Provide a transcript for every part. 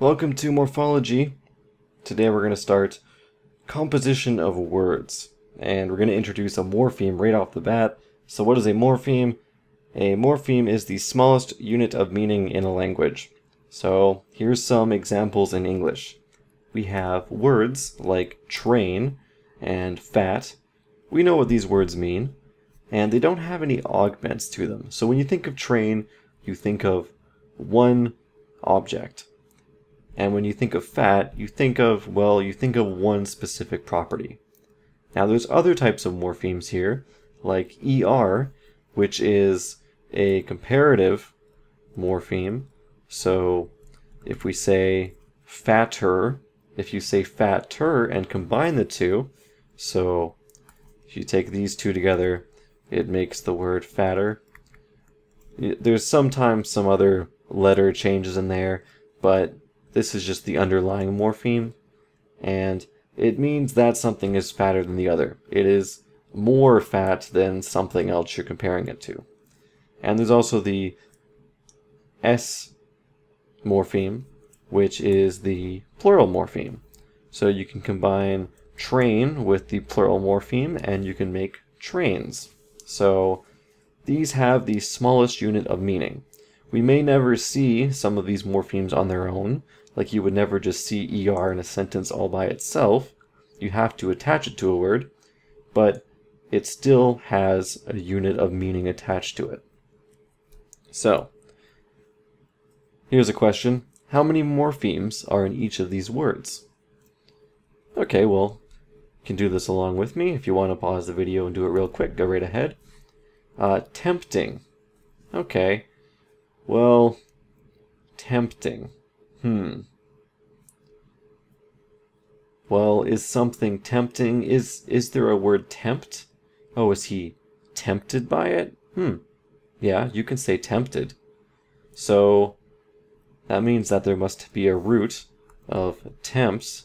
Welcome to Morphology. Today we're going to start composition of words, and we're going to introduce a morpheme right off the bat. So what is a morpheme? A morpheme is the smallest unit of meaning in a language. So here's some examples in English. We have words like train and fat. We know what these words mean, and they don't have any augments to them. So when you think of train, you think of one object. And when you think of fat, you think of, well, you think of one specific property. Now there's other types of morphemes here, like ER, which is a comparative morpheme. So if we say fatter, if you say fatter and combine the two, so if you take these two together, it makes the word fatter. There's sometimes some other letter changes in there, but this is just the underlying morpheme, and it means that something is fatter than the other. It is more fat than something else you're comparing it to. And there's also the S morpheme, which is the plural morpheme. So you can combine train with the plural morpheme, and you can make trains. So these have the smallest unit of meaning. We may never see some of these morphemes on their own, like you would never just see ER in a sentence all by itself. You have to attach it to a word, but it still has a unit of meaning attached to it. So, here's a question. How many morphemes are in each of these words? Okay, well, you can do this along with me. If you want to pause the video and do it real quick, go right ahead. Tempting. Okay. Well, tempting. Well, is something tempting? Is there a word tempt? Oh, is he tempted by it? Yeah, you can say tempted. So that means that there must be a root of temps.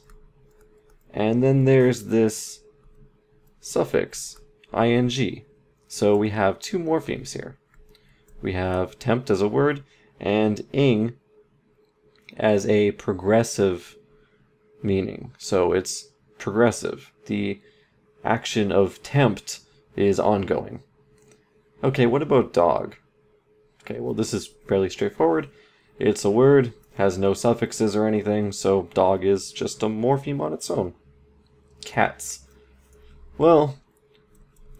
And then there's this suffix, ing. So we have two morphemes here. We have tempt as a word and ing as a progressive meaning. So it's progressive. The action of tempt is ongoing. Okay, what about dog? Okay, well, this is fairly straightforward. It's a word, has no suffixes or anything, so dog is just a morpheme on its own. Cats. Well,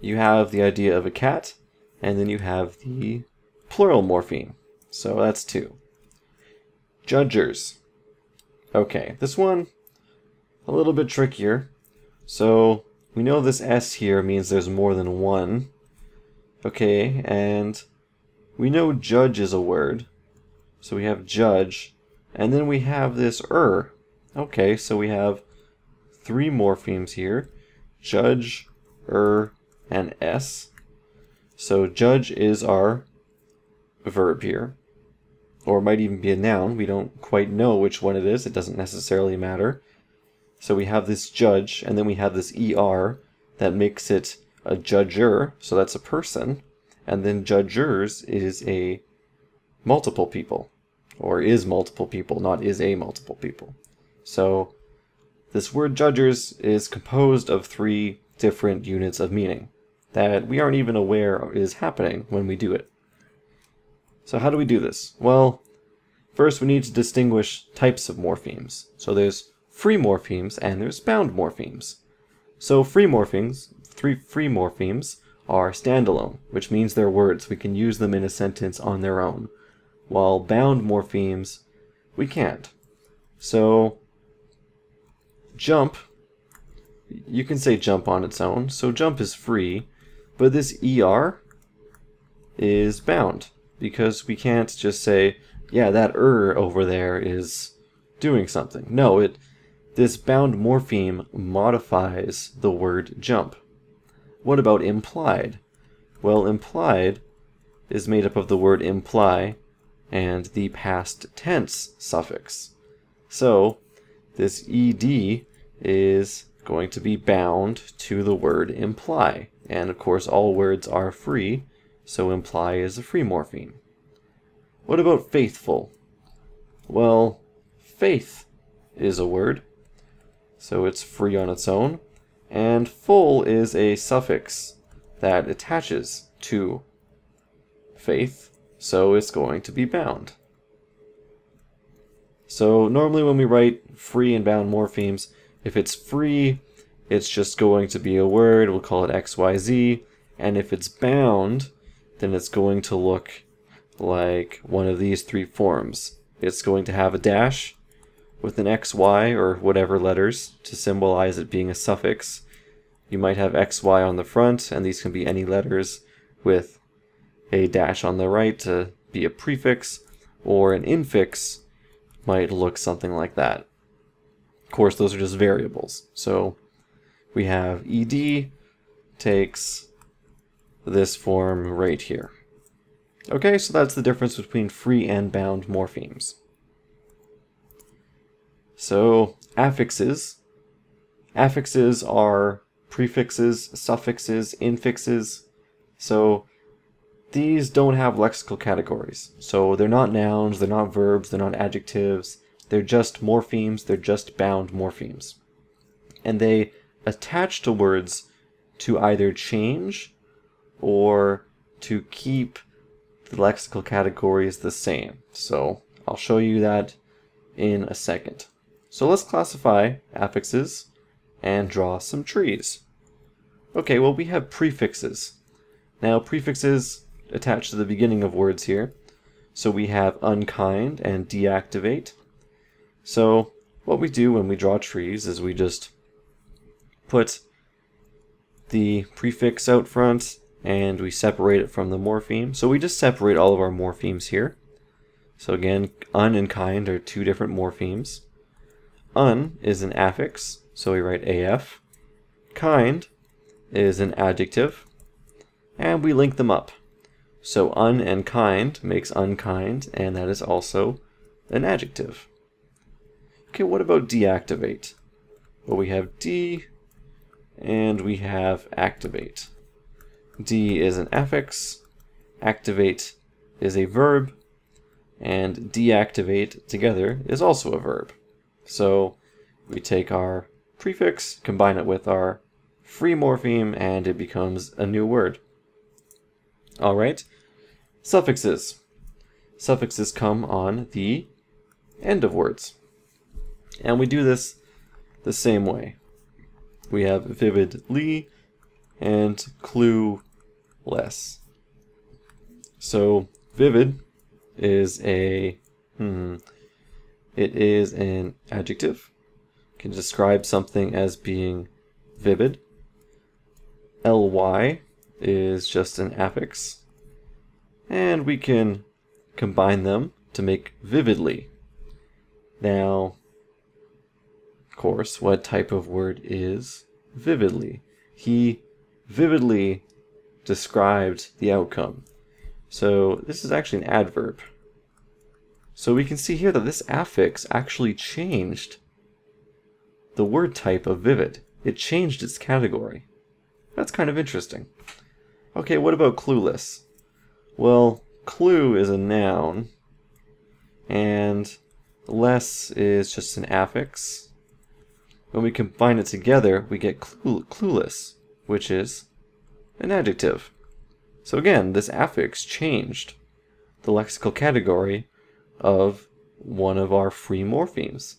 you have the idea of a cat, and then you have the plural morpheme, so that's two. Judgers. Okay, this one a little bit trickier. So we know this S here means there's more than one. Okay, and we know judge is a word, so we have judge, and then we have this Okay, so we have three morphemes here: judge, and S. So judge is our verb here, or it might even be a noun. We don't quite know which one it is. It doesn't necessarily matter. So we have this judge, and then we have this ER that makes it a judger, so that's a person, and then judgers is a multiple people, or is multiple people, not is a multiple people. So this word judgers is composed of three different units of meaning that we aren't even aware is happening when we do it. So how do we do this? Well, first we need to distinguish types of morphemes. So there's free morphemes and there's bound morphemes. So free morphemes are standalone, which means they're words. We can use them in a sentence on their own, while bound morphemes, we can't. So jump, you can say jump on its own. So jump is free, but this ER is bound, because we can't just say, yeah, that over there is doing something. No, this bound morpheme modifies the word jump. What about implied? Well, implied is made up of the word imply and the past tense suffix. So this ed is going to be bound to the word imply. And of course, all words are free, so imply is a free morpheme. What about faithful? Well, faith is a word, so it's free on its own. And full is a suffix that attaches to faith, so it's going to be bound. So normally when we write free and bound morphemes, if it's free, it's just going to be a word, we'll call it XYZ, and if it's bound, then it's going to look like one of these three forms. It's going to have a dash with an XY or whatever letters to symbolize it being a suffix. You might have XY on the front, and these can be any letters with a dash on the right to be a prefix, or an infix might look something like that. Of course, those are just variables. So we have ED takes this form right here. Okay, so that's the difference between free and bound morphemes. So affixes. Affixes are prefixes, suffixes, infixes. So these don't have lexical categories. So they're not nouns, they're not verbs, they're not adjectives. They're just morphemes, they're just bound morphemes. And they attach to words to either change or to keep the lexical categories the same. So I'll show you that in a second. So let's classify affixes and draw some trees. Okay, well, we have prefixes. Now prefixes attach to the beginning of words here. So we have unkind and deactivate. So what we do when we draw trees is we just put the prefix out front and we separate it from the morpheme. So we just separate all of our morphemes here. So again, un and kind are two different morphemes. Un is an affix, so we write AF. Kind is an adjective, and we link them up. So un and kind makes unkind, and that is also an adjective. Okay, what about deactivate? Well, we have D and we have activate. D is an affix, activate is a verb, and deactivate together is also a verb. So we take our prefix, combine it with our free morpheme, and it becomes a new word. All right, suffixes. Suffixes come on the end of words. And we do this the same way. We have vividly and clueless. So vivid is a it is an adjective. You can describe something as being vivid. Ly is just an affix, and we can combine them to make vividly. Now, of course, what type of word is vividly? He vividly described the outcome. So this is actually an adverb. So we can see here that this affix actually changed the word type of vivid. It changed its category. That's kind of interesting. Okay, what about clueless? Well, clue is a noun, and less is just an affix. When we combine it together, we get clueless, which is an adjective. So again, this affix changed the lexical category of one of our free morphemes.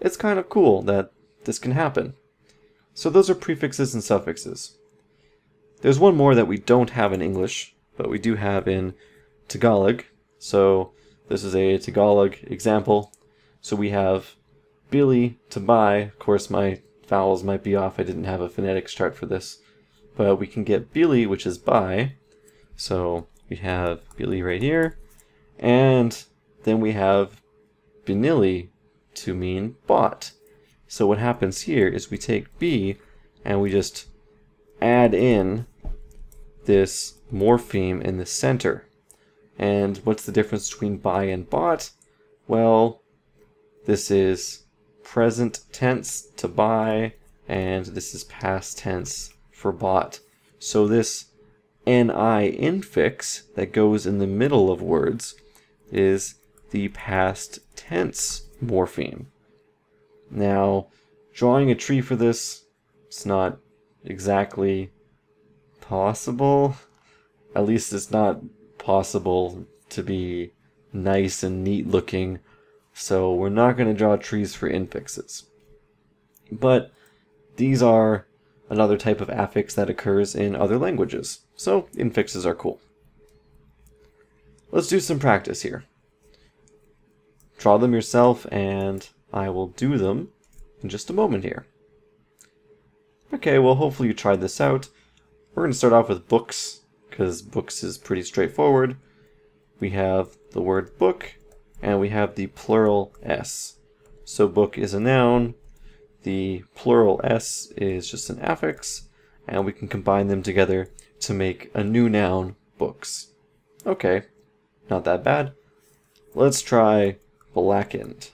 It's kind of cool that this can happen. So those are prefixes and suffixes. There's one more that we don't have in English, but we do have in Tagalog. So this is a Tagalog example. So we have Billy to buy. Of course, my vowels might be off. I didn't have a phonetics chart for this. But we can get Billy, which is buy. So we have Billy right here. And then we have binili to mean bought. So what happens here is we take B and we just add in this morpheme in the center. And what's the difference between buy and bought? Well, this is present tense to buy, and this is past tense for bought. So this ni infix that goes in the middle of words is the past tense morpheme. Now, drawing a tree for this, it's not exactly possible. At least it's not possible to be nice and neat looking, so we're not going to draw trees for infixes. But these are another type of affix that occurs in other languages, so infixes are cool. Let's do some practice here. Draw them yourself, and I will do them in just a moment here. Okay, well, hopefully you tried this out. We're going to start off with books, because books is pretty straightforward. We have the word book, and we have the plural s. So book is a noun, the plural s is just an affix, and we can combine them together to make a new noun, books. Okay, not that bad. Let's try blackened.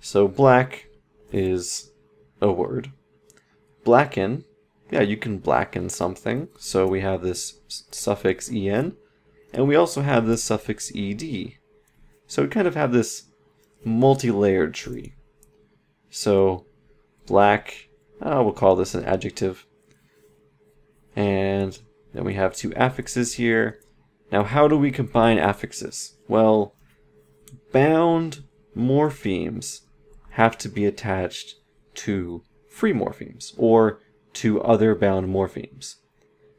So black is a word. Blacken, yeah, you can blacken something. So we have this suffix en, and we also have this suffix ed. So we kind of have this multi-layered tree. So black, we'll call this an adjective. And then we have two affixes here. Now how do we combine affixes? Well, bound morphemes have to be attached to free morphemes or to other bound morphemes.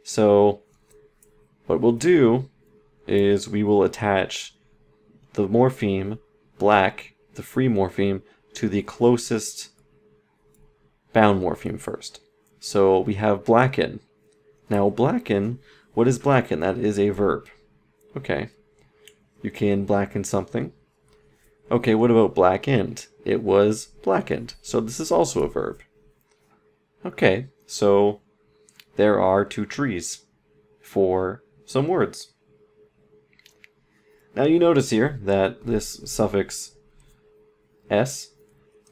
So what we'll do is we will attach the morpheme black, the free morpheme, to the closest bound morpheme first. So we have blacken. Now blacken, what is blacken? That is a verb. Okay, you can blacken something. Okay, what about blackened? It was blackened, so this is also a verb. Okay, so there are two trees for some words. Now you notice here that this suffix s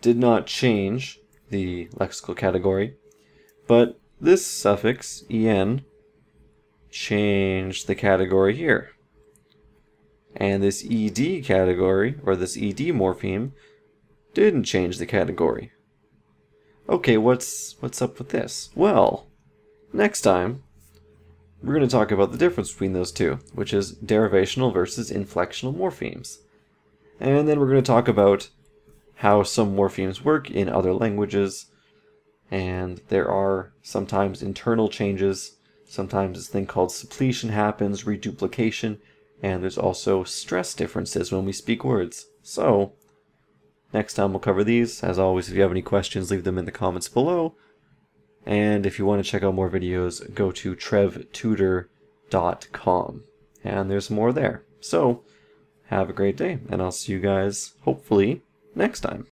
did not change the lexical category, but this suffix en changed the category here. And this ed category, or this ed morpheme, didn't change the category. Okay, what's up with this? Well, next time we're going to talk about the difference between those two, which is derivational versus inflectional morphemes. And then we're going to talk about how some morphemes work in other languages, and there are sometimes internal changes, sometimes this thing called suppletion happens, reduplication, and there's also stress differences when we speak words. So, next time we'll cover these. As always, if you have any questions, leave them in the comments below. And if you want to check out more videos, go to trevtutor.com. And there's more there. So, have a great day, and I'll see you guys, hopefully, next time.